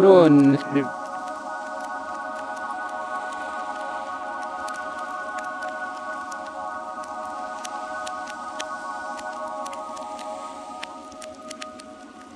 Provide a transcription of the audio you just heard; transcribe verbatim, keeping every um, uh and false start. Run,